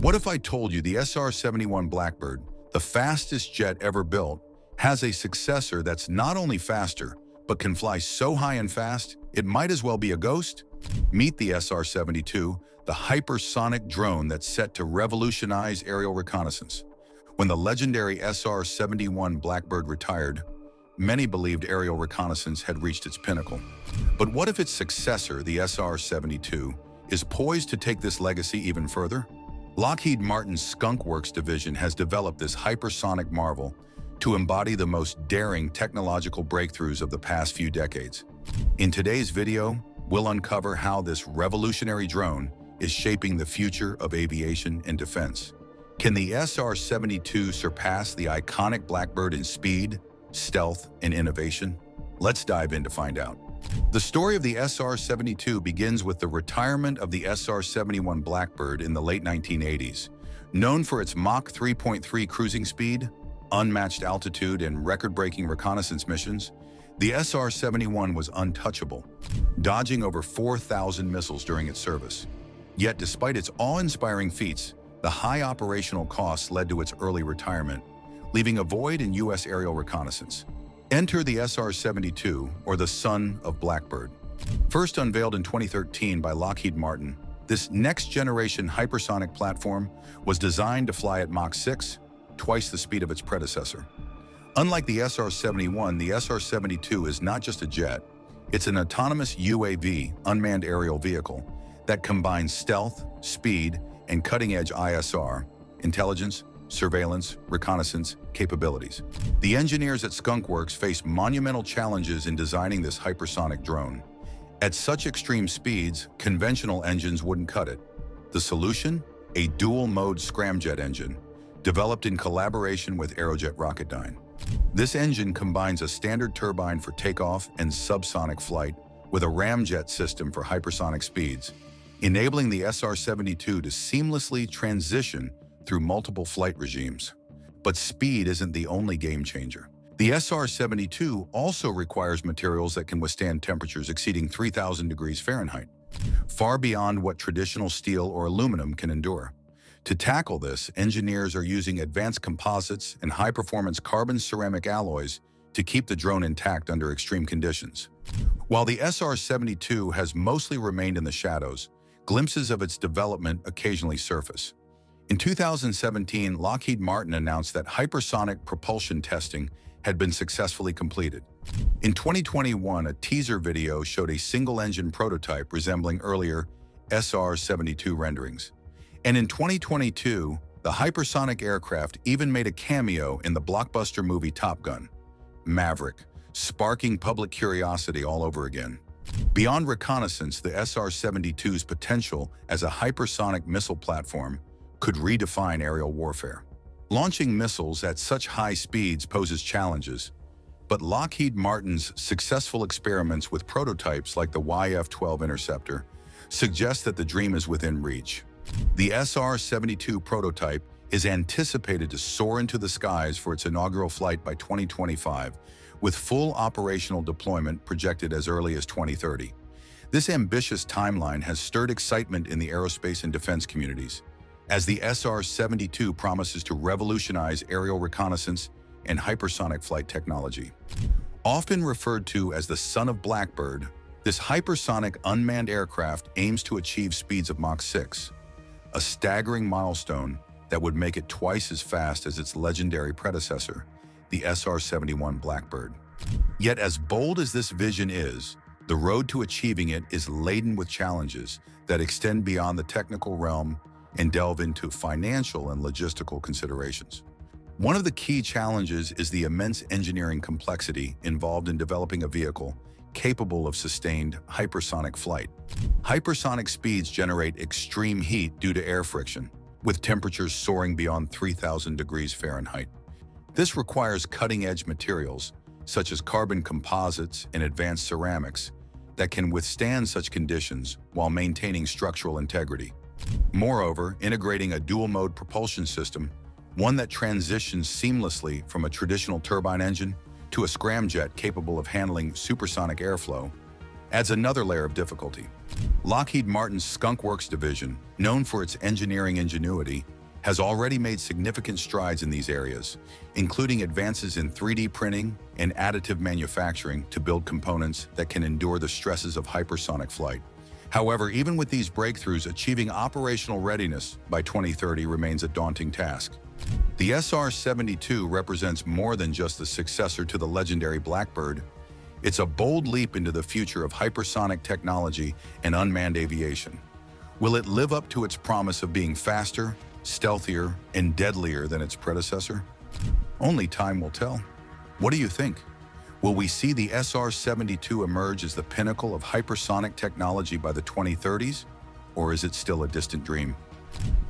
What if I told you the SR-71 Blackbird, the fastest jet ever built, has a successor that's not only faster, but can fly so high and fast, it might as well be a ghost? Meet the SR-72, the hypersonic drone that's set to revolutionize aerial reconnaissance. When the legendary SR-71 Blackbird retired, many believed aerial reconnaissance had reached its pinnacle. But what if its successor, the SR-72, is poised to take this legacy even further? Lockheed Martin's Skunk Works division has developed this hypersonic marvel to embody the most daring technological breakthroughs of the past few decades. In today's video, we'll uncover how this revolutionary drone is shaping the future of aviation and defense. Can the SR-72 surpass the iconic Blackbird in speed, stealth, and innovation? Let's dive in to find out. The story of the SR-72 begins with the retirement of the SR-71 Blackbird in the late 1980s. Known for its Mach 3.3 cruising speed, unmatched altitude, and record-breaking reconnaissance missions, the SR-71 was untouchable, dodging over 4,000 missiles during its service. Yet despite its awe-inspiring feats, the high operational costs led to its early retirement, leaving a void in U.S. aerial reconnaissance. Enter the SR-72, or the son of Blackbird. First unveiled in 2013 by Lockheed Martin, this next-generation hypersonic platform was designed to fly at Mach 6, twice the speed of its predecessor. Unlike the SR-71, the SR-72 is not just a jet. It's an autonomous UAV, unmanned aerial vehicle, that combines stealth, speed, and cutting-edge ISR, intelligence, surveillance, reconnaissance capabilities. The engineers at Skunk Works face monumental challenges in designing this hypersonic drone. At such extreme speeds, conventional engines wouldn't cut it. The solution? A dual-mode scramjet engine, developed in collaboration with Aerojet Rocketdyne. This engine combines a standard turbine for takeoff and subsonic flight with a ramjet system for hypersonic speeds, enabling the SR-72 to seamlessly transition through multiple flight regimes. But speed isn't the only game changer. The SR-72 also requires materials that can withstand temperatures exceeding 3,000 degrees Fahrenheit, far beyond what traditional steel or aluminum can endure. To tackle this, engineers are using advanced composites and high-performance carbon ceramic alloys to keep the drone intact under extreme conditions. While the SR-72 has mostly remained in the shadows, glimpses of its development occasionally surface. In 2017, Lockheed Martin announced that hypersonic propulsion testing had been successfully completed. In 2021, a teaser video showed a single-engine prototype resembling earlier SR-72 renderings. And in 2022, the hypersonic aircraft even made a cameo in the blockbuster movie Top Gun: Maverick, sparking public curiosity all over again. Beyond reconnaissance, the SR-72's potential as a hypersonic missile platform could redefine aerial warfare. Launching missiles at such high speeds poses challenges, but Lockheed Martin's successful experiments with prototypes like the YF-12 interceptor suggest that the dream is within reach. The SR-72 prototype is anticipated to soar into the skies for its inaugural flight by 2025, with full operational deployment projected as early as 2030. This ambitious timeline has stirred excitement in the aerospace and defense communities, as the SR-72 promises to revolutionize aerial reconnaissance and hypersonic flight technology. Often referred to as the son of Blackbird, this hypersonic unmanned aircraft aims to achieve speeds of Mach 6, a staggering milestone that would make it twice as fast as its legendary predecessor, the SR-71 Blackbird. Yet as bold as this vision is, the road to achieving it is laden with challenges that extend beyond the technical realm and delve into financial and logistical considerations. One of the key challenges is the immense engineering complexity involved in developing a vehicle capable of sustained hypersonic flight. Hypersonic speeds generate extreme heat due to air friction, with temperatures soaring beyond 3,000 degrees Fahrenheit. This requires cutting-edge materials, such as carbon composites and advanced ceramics, that can withstand such conditions while maintaining structural integrity. Moreover, integrating a dual-mode propulsion system, one that transitions seamlessly from a traditional turbine engine to a scramjet capable of handling supersonic airflow, adds another layer of difficulty. Lockheed Martin's Skunk Works division, known for its engineering ingenuity, has already made significant strides in these areas, including advances in 3D printing and additive manufacturing to build components that can endure the stresses of hypersonic flight. However, even with these breakthroughs, achieving operational readiness by 2030 remains a daunting task. The SR-72 represents more than just the successor to the legendary Blackbird. It's a bold leap into the future of hypersonic technology and unmanned aviation. Will it live up to its promise of being faster, stealthier, and deadlier than its predecessor? Only time will tell. What do you think? Will we see the SR-72 emerge as the pinnacle of hypersonic technology by the 2030s, or is it still a distant dream?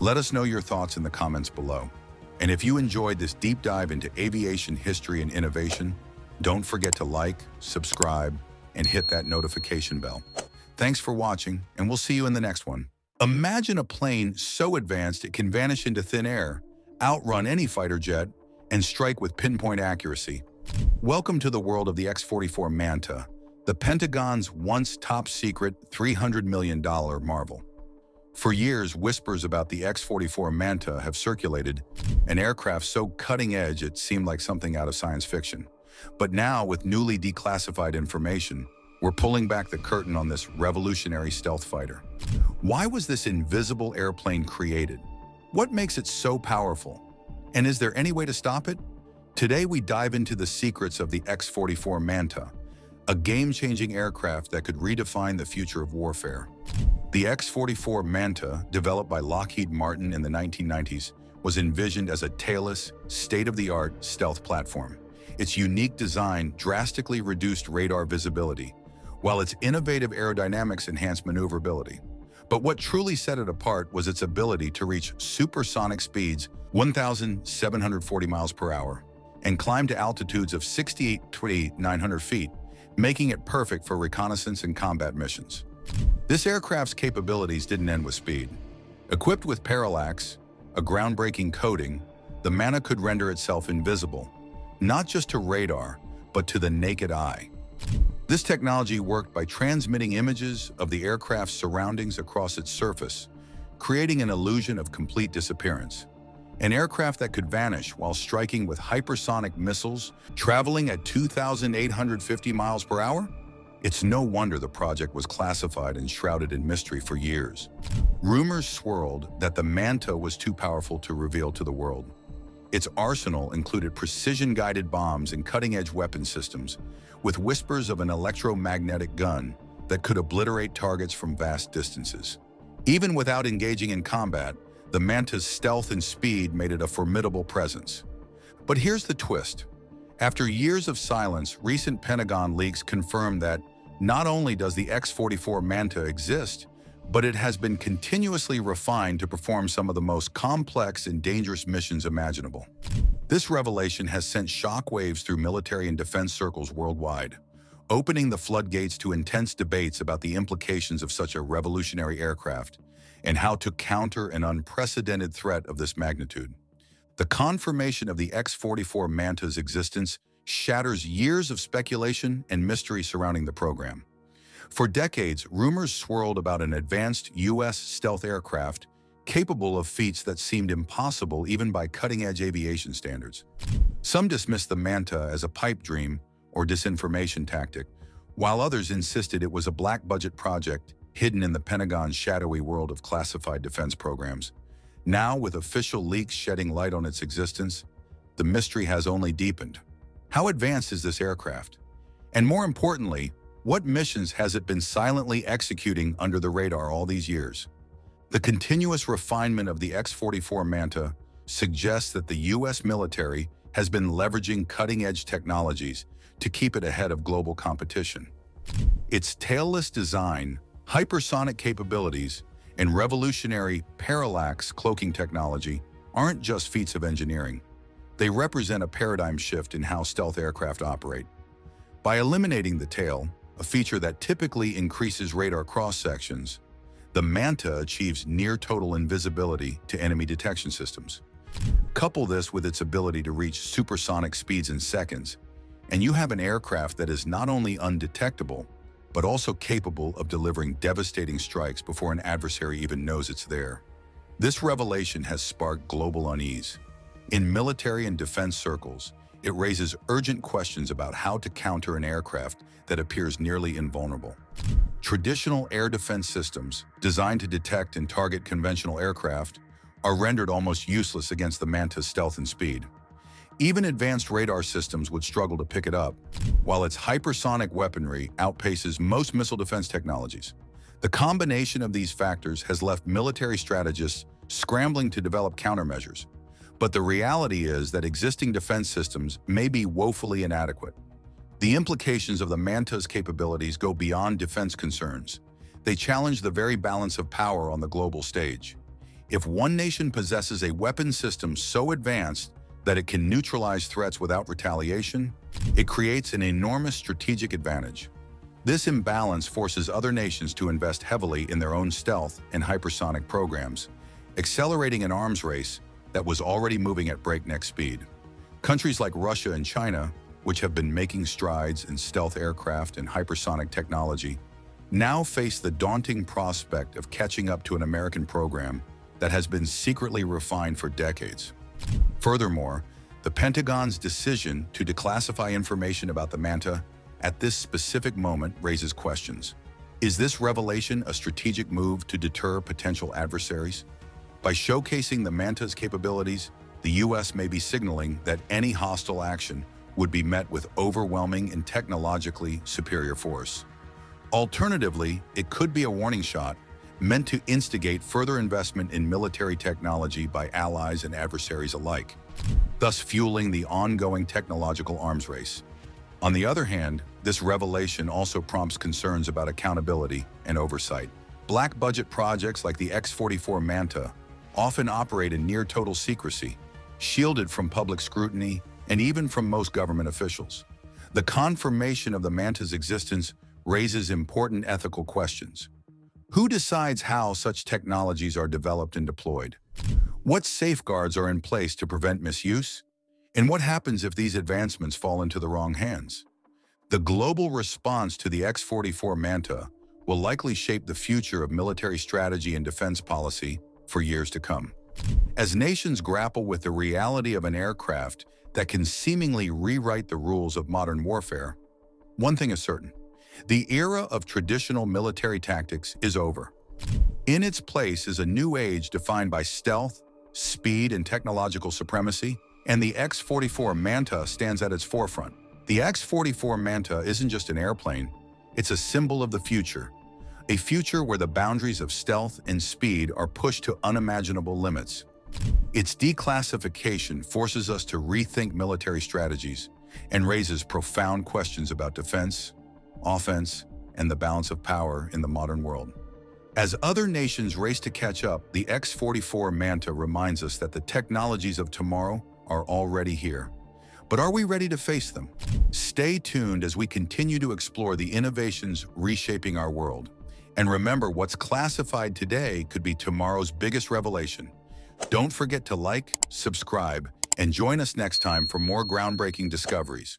Let us know your thoughts in the comments below. And if you enjoyed this deep dive into aviation history and innovation, don't forget to like, subscribe, and hit that notification bell. Thanks for watching, and we'll see you in the next one. Imagine a plane so advanced it can vanish into thin air, outrun any fighter jet, and strike with pinpoint accuracy. Welcome to the world of the X-44 Manta, the Pentagon's once top-secret $300 million marvel. For years, whispers about the X-44 Manta have circulated, an aircraft so cutting-edge it seemed like something out of science fiction. But now, with newly declassified information, we're pulling back the curtain on this revolutionary stealth fighter. Why was this invisible airplane created? What makes it so powerful? And is there any way to stop it? Today we dive into the secrets of the X-44 Manta, a game-changing aircraft that could redefine the future of warfare. The X-44 Manta, developed by Lockheed Martin in the 1990s, was envisioned as a tailless, state-of-the-art stealth platform. Its unique design drastically reduced radar visibility, while its innovative aerodynamics enhanced maneuverability. But what truly set it apart was its ability to reach supersonic speeds 1,740 miles per hour and climb to altitudes of 68,900 feet, making it perfect for reconnaissance and combat missions. This aircraft's capabilities didn't end with speed. Equipped with parallax, a groundbreaking coating, the Manta could render itself invisible, not just to radar, but to the naked eye. This technology worked by transmitting images of the aircraft's surroundings across its surface, creating an illusion of complete disappearance. An aircraft that could vanish while striking with hypersonic missiles, traveling at 2,850 miles per hour? It's no wonder the project was classified and shrouded in mystery for years. Rumors swirled that the Manta was too powerful to reveal to the world. Its arsenal included precision-guided bombs and cutting-edge weapon systems, with whispers of an electromagnetic gun that could obliterate targets from vast distances. Even without engaging in combat, the Manta's stealth and speed made it a formidable presence. But here's the twist. After years of silence, recent Pentagon leaks confirmed that not only does the X-44 Manta exist, but it has been continuously refined to perform some of the most complex and dangerous missions imaginable. This revelation has sent shockwaves through military and defense circles worldwide, opening the floodgates to intense debates about the implications of such a revolutionary aircraft and how to counter an unprecedented threat of this magnitude. The confirmation of the X-44 Manta's existence shatters years of speculation and mystery surrounding the program. For decades, rumors swirled about an advanced U.S. stealth aircraft capable of feats that seemed impossible even by cutting-edge aviation standards. Some dismissed the Manta as a pipe dream or disinformation tactic, while others insisted it was a black-budget project hidden in the Pentagon's shadowy world of classified defense programs. Now, with official leaks shedding light on its existence, the mystery has only deepened. How advanced is this aircraft? And more importantly, what missions has it been silently executing under the radar all these years? The continuous refinement of the X-44 Manta suggests that the U.S. military has been leveraging cutting-edge technologies to keep it ahead of global competition. Its tailless design, hypersonic capabilities, and revolutionary parallax cloaking technology aren't just feats of engineering. They represent a paradigm shift in how stealth aircraft operate. By eliminating the tail, a feature that typically increases radar cross-sections, the Manta achieves near-total invisibility to enemy detection systems. Couple this with its ability to reach supersonic speeds in seconds, and you have an aircraft that is not only undetectable, but also capable of delivering devastating strikes before an adversary even knows it's there. This revelation has sparked global unease. In military and defense circles, it raises urgent questions about how to counter an aircraft that appears nearly invulnerable. Traditional air defense systems, designed to detect and target conventional aircraft, are rendered almost useless against the Manta's stealth and speed. Even advanced radar systems would struggle to pick it up, while its hypersonic weaponry outpaces most missile defense technologies. The combination of these factors has left military strategists scrambling to develop countermeasures. But the reality is that existing defense systems may be woefully inadequate. The implications of the Manta's capabilities go beyond defense concerns. They challenge the very balance of power on the global stage. If one nation possesses a weapon system so advanced that it can neutralize threats without retaliation, it creates an enormous strategic advantage. This imbalance forces other nations to invest heavily in their own stealth and hypersonic programs, accelerating an arms race that was already moving at breakneck speed. Countries like Russia and China, which have been making strides in stealth aircraft and hypersonic technology, now face the daunting prospect of catching up to an American program that has been secretly refined for decades. Furthermore, the Pentagon's decision to declassify information about the Manta at this specific moment raises questions. Is this revelation a strategic move to deter potential adversaries? By showcasing the Manta's capabilities, the U.S. may be signaling that any hostile action would be met with overwhelming and technologically superior force. Alternatively, it could be a warning shot meant to instigate further investment in military technology by allies and adversaries alike, thus fueling the ongoing technological arms race. On the other hand, this revelation also prompts concerns about accountability and oversight. Black budget projects like the X-44 Manta often operate in near total secrecy, shielded from public scrutiny and even from most government officials. The confirmation of the Manta's existence raises important ethical questions. Who decides how such technologies are developed and deployed? What safeguards are in place to prevent misuse? And what happens if these advancements fall into the wrong hands? The global response to the X-44 Manta will likely shape the future of military strategy and defense policy for years to come. As nations grapple with the reality of an aircraft that can seemingly rewrite the rules of modern warfare, one thing is certain. The era of traditional military tactics is over. In its place is a new age defined by stealth, speed, and technological supremacy, and the X-44 Manta stands at its forefront. The X-44 Manta isn't just an airplane, it's a symbol of the future, a future where the boundaries of stealth and speed are pushed to unimaginable limits. Its declassification forces us to rethink military strategies and raises profound questions about defense, offense, and the balance of power in the modern world. As other nations race to catch up, the X-44 Manta reminds us that the technologies of tomorrow are already here. But are we ready to face them? Stay tuned as we continue to explore the innovations reshaping our world. And remember, what's classified today could be tomorrow's biggest revelation. Don't forget to like, subscribe, and join us next time for more groundbreaking discoveries.